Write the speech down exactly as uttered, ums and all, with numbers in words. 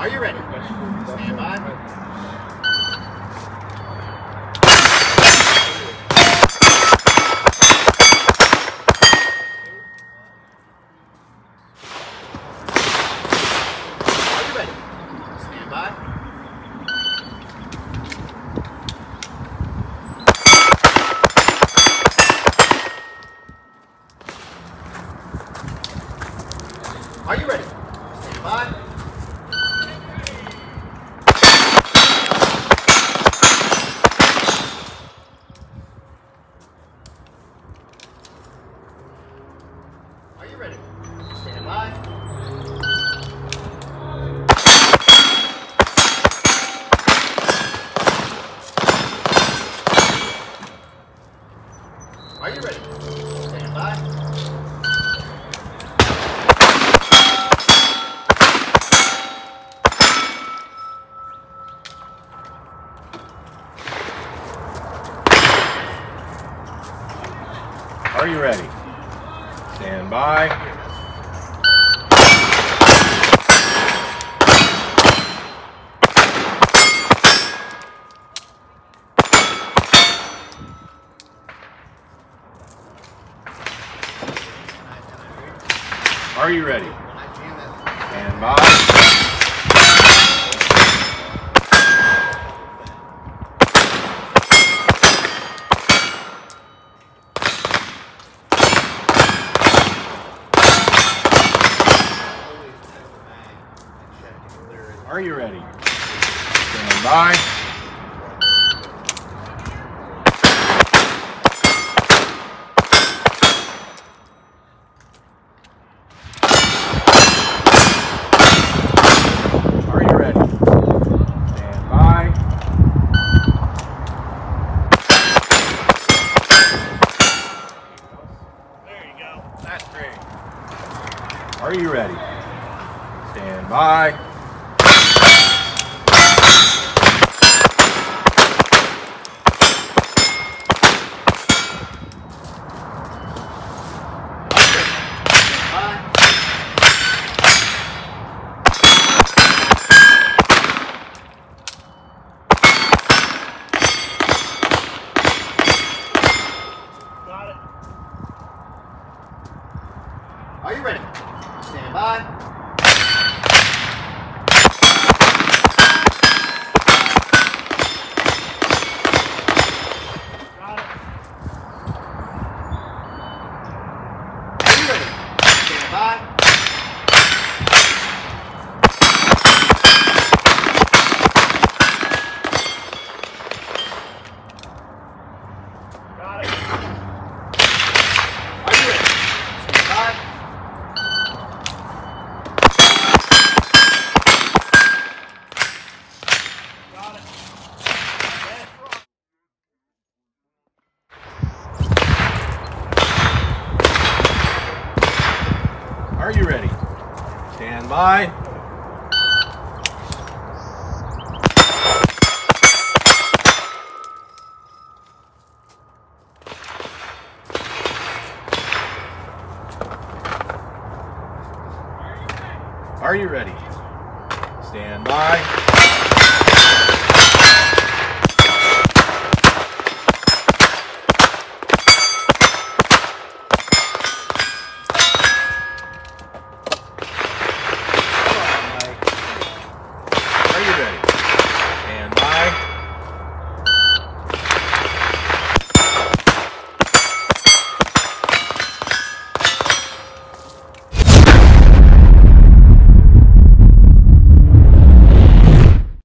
Are you ready? Stand by. Are you ready? Stand by. Are you ready? Stand by. Are you ready? Stand by. Are you ready? Stand by. Are you ready? Stand by. Are you ready? Stand by. Are you ready? Stand by. There you go. That's great. Are you ready? Stand by. Are you ready? Stand by. Got it. Are you ready? Stand by. Got it. Are you ready? Stand by. Are you ready? Stand by.